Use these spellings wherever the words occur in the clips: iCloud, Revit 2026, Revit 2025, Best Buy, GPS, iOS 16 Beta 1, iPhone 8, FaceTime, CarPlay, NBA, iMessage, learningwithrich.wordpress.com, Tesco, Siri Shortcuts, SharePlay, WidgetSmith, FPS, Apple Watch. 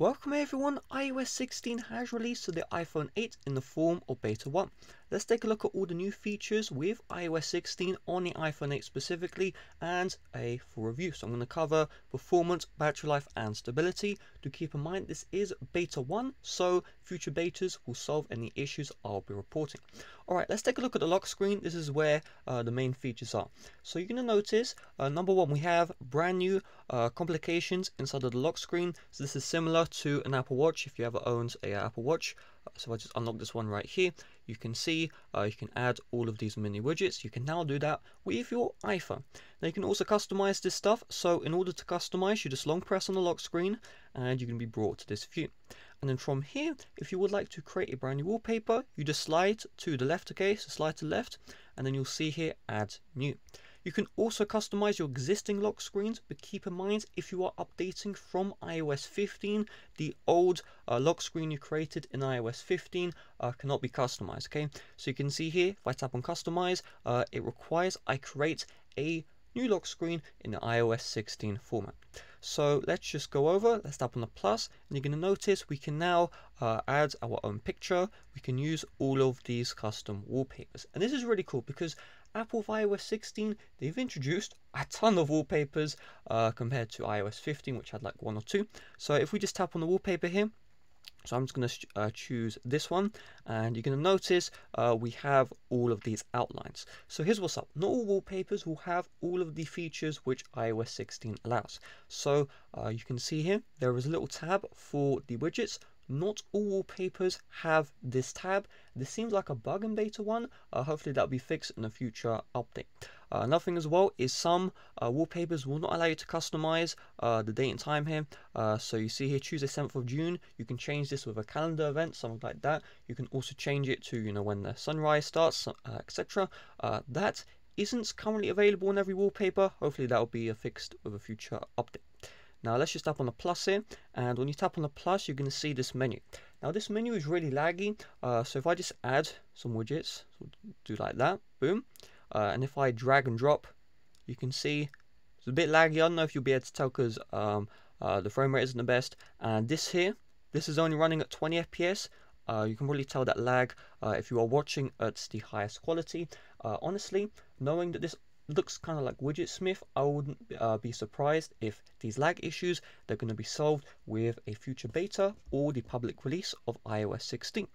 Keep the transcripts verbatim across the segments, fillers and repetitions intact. Welcome everyone, i O S sixteen has released to the iPhone eight in the form of Beta one. Let's take a look at all the new features with i O S sixteen on the iPhone eight specifically and a full review. So I'm going to cover performance, battery life and stability. Do keep in mind this is Beta one, so future betas will solve any issues I'll be reporting. Alright, let's take a look at the lock screen. This is where uh, the main features are. So you're going to notice, uh, number one, we have brand new uh, complications inside of the lock screen. So this is similar to an Apple Watch if you ever owned a Apple Watch. So if I just unlock this one right here, you can see uh, you can add all of these mini widgets. You can now do that with your iPhone. Now you can also customize this stuff. So in order to customize, you just long press on the lock screen and you can be brought to this view. And then from here, if you would like to create a brand new wallpaper, you just slide to the left, okay, so slide to the left, and then you'll see here add new. You can also customize your existing lock screens, but keep in mind if you are updating from i O S fifteen, the old uh, lock screen you created in i O S fifteen uh, cannot be customized, okay? So you can see here, if I tap on customize, uh, it requires I create a new lock screen in the i O S sixteen format. So let's just go over, let's tap on the plus, and you're going to notice we can now uh, add our own picture. We can use all of these custom wallpapers. And this is really cool because Apple with i O S sixteen, they've introduced a ton of wallpapers uh, compared to i O S fifteen, which had like one or two. So if we just tap on the wallpaper here, so I'm just going to uh, choose this one, and you're going to notice uh, we have all of these outlines. So here's what's up. Not all wallpapers will have all of the features which i O S sixteen allows. So uh, you can see here, there is a little tab for the widgets. Not all wallpapers have this tab. This seems like a bug in Beta one. Uh, hopefully that'll be fixed in a future update. Uh, another thing as well is some uh, wallpapers will not allow you to customize uh, the date and time here. Uh, so you see here Tuesday seventh of June, you can change this with a calendar event, something like that. You can also change it to, you know, when the sunrise starts, uh, et cetera. Uh, that isn't currently available in every wallpaper. Hopefully that'll be uh, fixed with a future update. Now let's just tap on the plus here, and when you tap on the plus, you're going to see this menu. Now this menu is really laggy, uh, so if I just add some widgets, so do like that, boom, uh, and if I drag and drop, you can see it's a bit laggy. I don't know if you'll be able to tell because um, uh, the frame rate isn't the best, and this here, this is only running at twenty F P S. Uh, you can really tell that lag uh, if you are watching at the highest quality. Uh, honestly, knowing that this looks kind of like WidgetSmith, I wouldn't uh, be surprised if these lag issues, they're going to be solved with a future beta or the public release of i O S sixteen.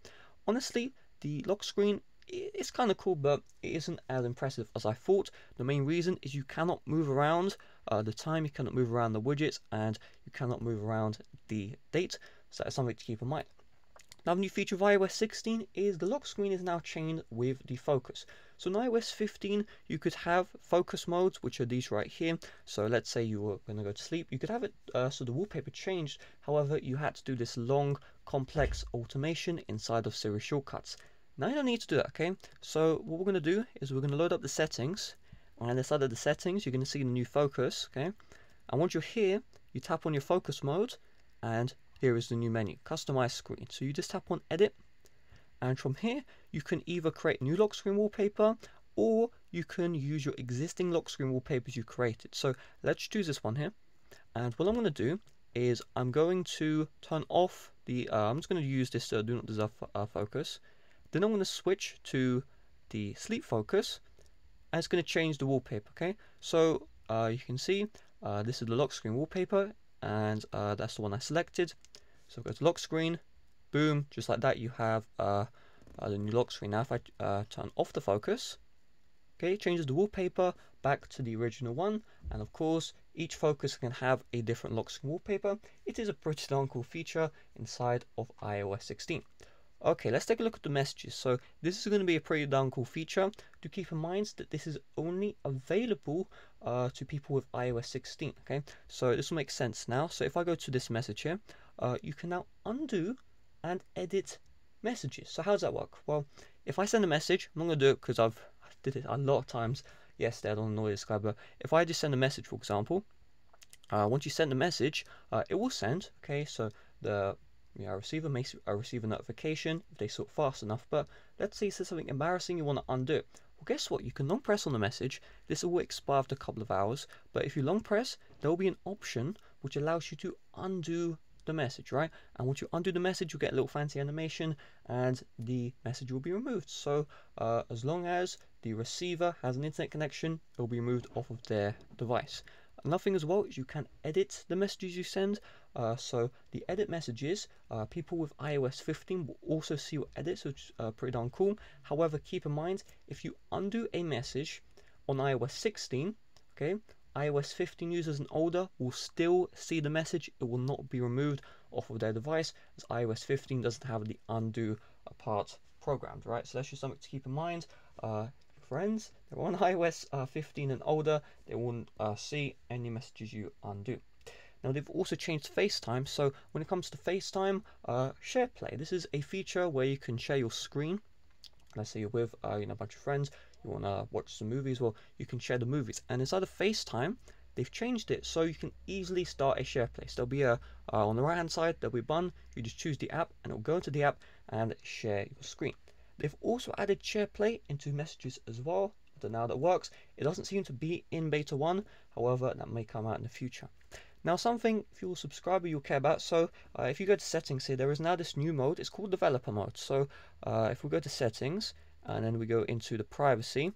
Honestly, the lock screen is kind of cool, but it isn't as impressive as I thought. The main reason is you cannot move around uh, the time, you cannot move around the widgets, and you cannot move around the date, so that's something to keep in mind. Another new feature of i O S sixteen is the lock screen is now chained with the focus. So in i O S fifteen, you could have focus modes, which are these right here. So let's say you were going to go to sleep. You could have it uh, so the wallpaper changed. However, you had to do this long, complex automation inside of Siri Shortcuts. Now you don't need to do that, okay? So what we're going to do is we're going to load up the settings. And on the side of the settings, you're going to see the new focus, okay? And once you're here, you tap on your focus mode, and here is the new menu, customize screen. So you just tap on edit, and from here you can either create new lock screen wallpaper or you can use your existing lock screen wallpapers you created. So let's choose this one here, and what I'm going to do is I'm going to turn off the uh, I'm just going to use this uh, do not disturb uh, focus. Then I'm going to switch to the sleep focus, and it's going to change the wallpaper, okay? So uh, you can see uh, this is the lock screen wallpaper, and uh, that's the one I selected. So go to lock screen, boom, just like that you have uh, uh, the new lock screen. Now if I uh, turn off the focus, okay, it changes the wallpaper back to the original one, and of course each focus can have a different lock screen wallpaper. It is a pretty darn cool feature inside of i O S sixteen. Okay, let's take a look at the messages. So this is going to be a pretty darn cool feature. Do keep in mind that this is only available uh, to people with i O S sixteen, okay? So this will make sense now. So if I go to this message here, uh, you can now undo and edit messages. So how does that work? Well, if I send a message, I'm not going to do it because I've I did it a lot of times. Yes, I don't know this guy, but if I just send a message, for example, uh, once you send a message, uh, it will send, okay? So the Yeah, a receiver may receive a notification if they sort fast enough, but let's say you said something embarrassing, you want to undo it. Well, guess what? You can long press on the message. This will expire after a couple of hours, but if you long press, there will be an option which allows you to undo the message, right? And once you undo the message, you get a little fancy animation and the message will be removed. So uh, as long as the receiver has an internet connection, it will be removed off of their device. Another thing as well is you can edit the messages you send. Uh, so the edit messages, uh, people with i O S fifteen will also see your edits, which is uh, pretty darn cool. However, keep in mind, if you undo a message on i O S sixteen, okay, i O S fifteen users and older will still see the message. It will not be removed off of their device, as i O S fifteen doesn't have the undo part programmed, right? So that's just something to keep in mind. Uh, friends, they're on i O S fifteen and older, they won't uh, see any messages you undo. Now they've also changed FaceTime, so when it comes to FaceTime, uh, SharePlay. This is a feature where you can share your screen. Let's say you're with uh, you know, a bunch of friends, you want to watch some movies, well, you can share the movies. And inside of FaceTime, they've changed it so you can easily start a SharePlay. So there'll be a, uh, on the right hand side, there'll be a button, you just choose the app and it'll go into the app and share your screen. They've also added SharePlay into messages as well. I don't know how that works. It doesn't seem to be in beta one, however, that may come out in the future. Now something, if you're a subscriber, you'll care about. So uh, if you go to settings here, there is now this new mode. It's called developer mode. So uh, if we go to settings and then we go into the privacy,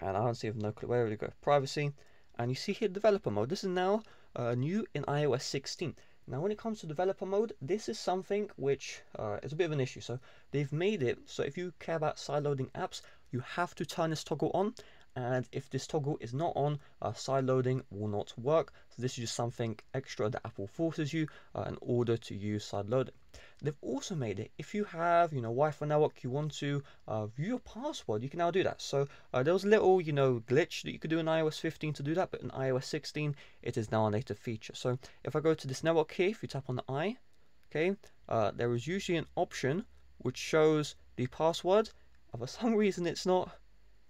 and I don't see if no clue where we go, privacy, and you see here developer mode. This is now uh, new in i O S sixteen. Now when it comes to developer mode, this is something which uh, is a bit of an issue. So they've made it so if you care about sideloading apps, you have to turn this toggle on. And if this toggle is not on, uh, sideloading will not work. So this is just something extra that Apple forces you uh, in order to use sideloading. They've also made it, if you have, you know, Wi-Fi network, you want to uh, view your password, you can now do that. So uh, there was a little, you know, glitch that you could do in i O S fifteen to do that, but in i O S sixteen, it is now a native feature. So if I go to this network here, if you tap on the I, okay, uh, there is usually an option which shows the password. And for some reason, it's not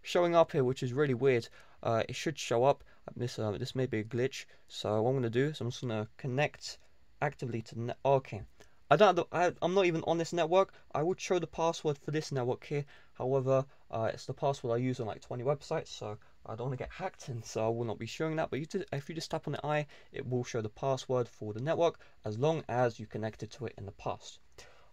showing up here, which is really weird. Uh, it should show up. This uh, this may be a glitch. So what I'm gonna do is I'm just gonna connect actively to the net. Okay, I don't. Have the, I, I'm not even on this network. I would show the password for this network here. However, uh, it's the password I use on like twenty websites, so I don't want to get hacked, and so I will not be showing that. But you did, if you just tap on the I, it will show the password for the network as long as you connected to it in the past.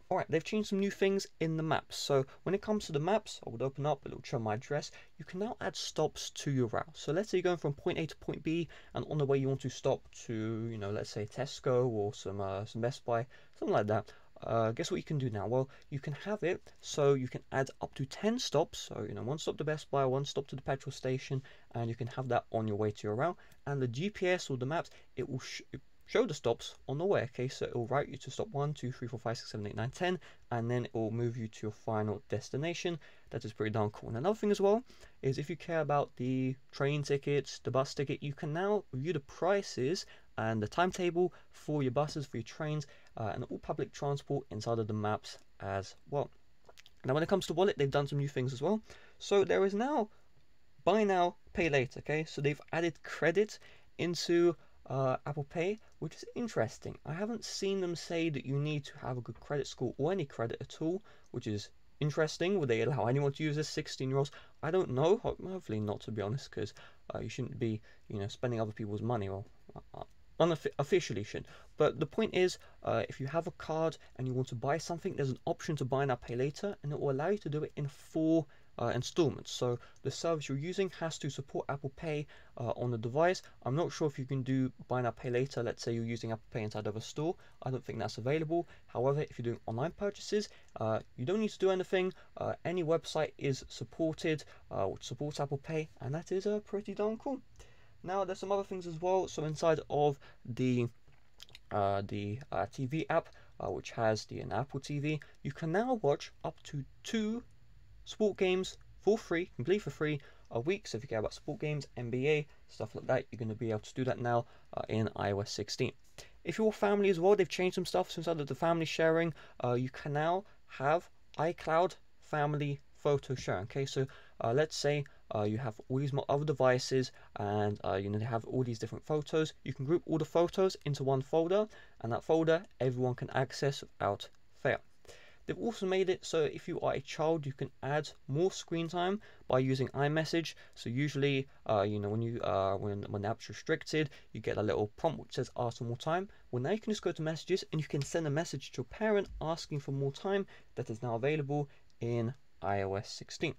Alright, they've changed some new things in the maps. So when it comes to the maps, I would open up, it will show my address. You can now add stops to your route. So let's say you're going from point A to point B, and on the way you want to stop to, you know, let's say Tesco or some uh, some Best Buy, something like that. Uh, guess what you can do now? Well, you can have it so you can add up to ten stops. So, you know, one stop to Best Buy, one stop to the petrol station, and you can have that on your way to your route. And the G P S or the maps, it will sh show the stops on the way, okay? So it will route you to stop one, two, three, four, five, six, seven, eight, nine, ten, and then it will move you to your final destination. That is pretty darn cool. And another thing as well is if you care about the train tickets, the bus ticket, you can now view the prices and the timetable for your buses, for your trains, uh, and all public transport inside of the maps as well. Now, when it comes to wallet, they've done some new things as well. So there is now buy now, pay later, okay? So they've added credit into Uh, Apple Pay, which is interesting. I haven't seen them say that you need to have a good credit score or any credit at all, which is interesting. Would they allow anyone to use this, sixteen year olds? I don't know. Hopefully not, to be honest, because uh, you shouldn't be, you know, spending other people's money. Well, uh, unofficially shouldn't. But the point is, uh, if you have a card and you want to buy something, there's an option to buy now, pay later, and it will allow you to do it in four Uh, installments. So the service you're using has to support Apple Pay uh, on the device. I'm not sure if you can do buy now, pay later. Let's say you're using Apple Pay inside of a store. I don't think that's available. However, if you're doing online purchases, uh, you don't need to do anything. Uh, any website is supported, uh, which supports Apple Pay, and that is uh, pretty darn cool. Now, there's some other things as well. So inside of the uh, the uh, T V app, uh, which has the an Apple T V, you can now watch up to two sport games for free, completely for free a week. So if you care about sport games, N B A, stuff like that, you're going to be able to do that now uh, in i O S sixteen. If you're family as well, they've changed some stuff. So inside of the family sharing, uh, you can now have iCloud family photo sharing. Okay, so uh, let's say uh, you have all these other devices, and uh, you know, they have all these different photos. You can group all the photos into one folder, and that folder everyone can access without fail. They've also made it so if you are a child, you can add more screen time by using iMessage. So usually, uh, you know, when you uh, when when the app's restricted, you get a little prompt which says ask for more time. Well, now you can just go to messages and you can send a message to a parent asking for more time. That is now available in i O S sixteen.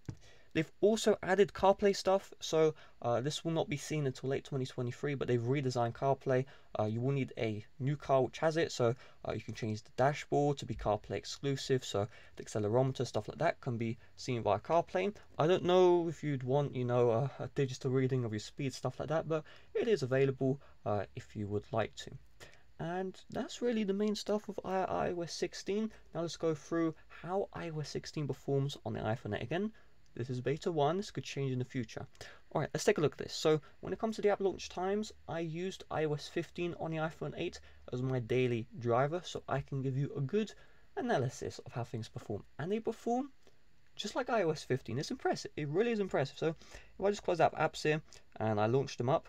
They've also added CarPlay stuff, so uh, this will not be seen until late twenty twenty-three, but they've redesigned CarPlay. Uh, you will need a new car which has it, so uh, you can change the dashboard to be CarPlay exclusive, so the accelerometer, stuff like that, can be seen via CarPlay. I don't know if you'd want, you know, a, a digital reading of your speed, stuff like that, but it is available uh, if you would like to. And that's really the main stuff of i O S sixteen. Now let's go through how i O S sixteen performs on the iPhone eight again. This is beta one, this could change in the future. Alright, let's take a look at this. So, when it comes to the app launch times, I used i O S fifteen on the iPhone eight as my daily driver, so I can give you a good analysis of how things perform. And they perform just like i O S fifteen. It's impressive, it really is impressive. So, if I just close out apps here, and I launch them up,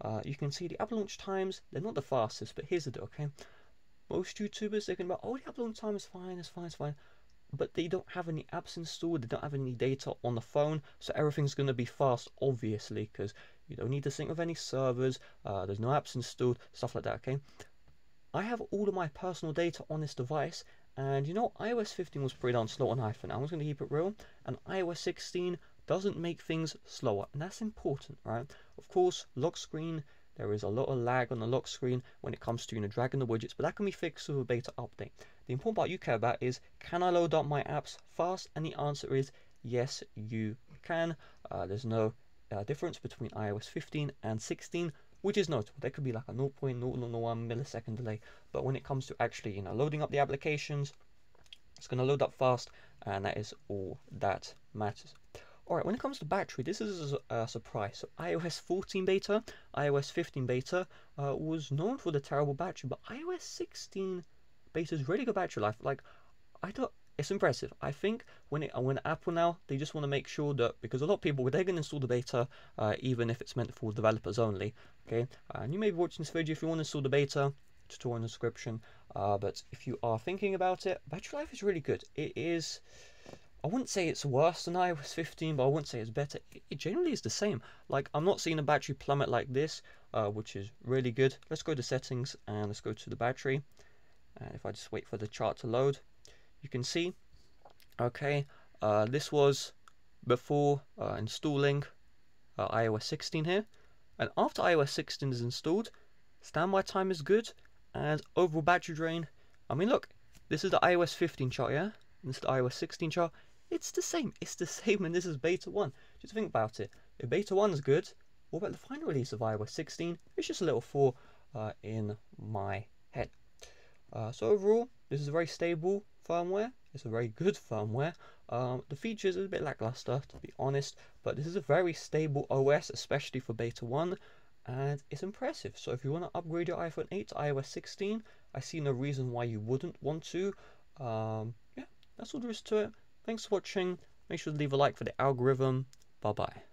uh, you can see the app launch times, they're not the fastest, but here's the deal, okay? Most YouTubers, they're going to be like, oh, the app launch time is fine, it's fine, it's fine. But they don't have any apps installed, they don't have any data on the phone, so everything's going to be fast, obviously, because you don't need to sync with any servers, uh, there's no apps installed, stuff like that, okay? I have all of my personal data on this device, and you know, i O S fifteen was pretty darn slow on iPhone, I was going to keep it real, and i O S sixteen doesn't make things slower, and that's important, right? Of course, lock screen, there is a lot of lag on the lock screen when it comes to, you know, dragging the widgets, but that can be fixed with a beta update. The important part you care about is, can I load up my apps fast? And the answer is, yes, you can. Uh, there's no uh, difference between i O S fifteen and sixteen, which is notable. There could be like a zero point zero zero one millisecond delay, but when it comes to actually, you know, loading up the applications, it's going to load up fast, and that is all that matters. Alright, when it comes to battery, this is a surprise. So i O S fourteen beta, i O S fifteen beta uh, was known for the terrible battery, but i O S sixteen beta's really good battery life. Like, I don't, it's impressive. I think when it, when Apple now, they just want to make sure that, because a lot of people, they're going to install the beta, uh, even if it's meant for developers only. Okay, uh, and you may be watching this video if you want to install the beta, tutorial in the description. Uh, but if you are thinking about it, battery life is really good. It is. I wouldn't say it's worse than i O S fifteen, but I wouldn't say it's better. It generally is the same. Like, I'm not seeing a battery plummet like this, uh, which is really good. Let's go to settings and let's go to the battery. And if I just wait for the chart to load, you can see, okay, uh, this was before uh, installing uh, i O S sixteen here. And after i O S sixteen is installed, standby time is good and overall battery drain. I mean, look, this is the i O S fifteen chart, yeah? And this is the i O S sixteen chart. It's the same, it's the same, and this is beta one. Just think about it. If beta one is good, what about the final release of i O S sixteen? It's just a little four uh, in my head. Uh, so overall, this is a very stable firmware. It's a very good firmware. Um, the features are a bit lackluster, to be honest, but this is a very stable O S, especially for beta one, and it's impressive. So if you want to upgrade your iPhone eight to i O S sixteen, I see no reason why you wouldn't want to. Um, yeah, that's all there is to it. Thanks for watching. Make sure to leave a like for the algorithm. Bye bye.